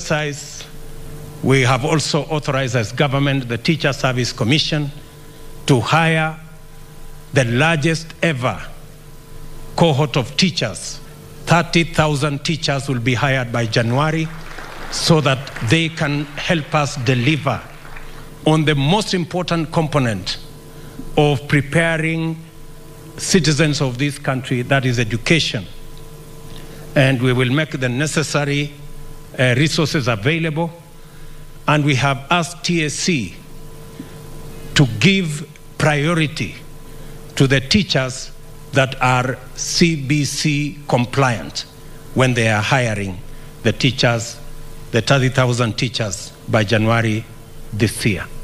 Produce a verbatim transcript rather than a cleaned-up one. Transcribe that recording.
Size, we have also authorized as government the Teacher Service Commission to hire the largest ever cohort of teachers. thirty thousand teachers will be hired by January so that they can help us deliver on the most important component of preparing citizens of this country, that is education. And we will make the necessary Uh, resources available, and we have asked T S C to give priority to the teachers that are C B C compliant when they are hiring the teachers, the thirty thousand teachers by January this year.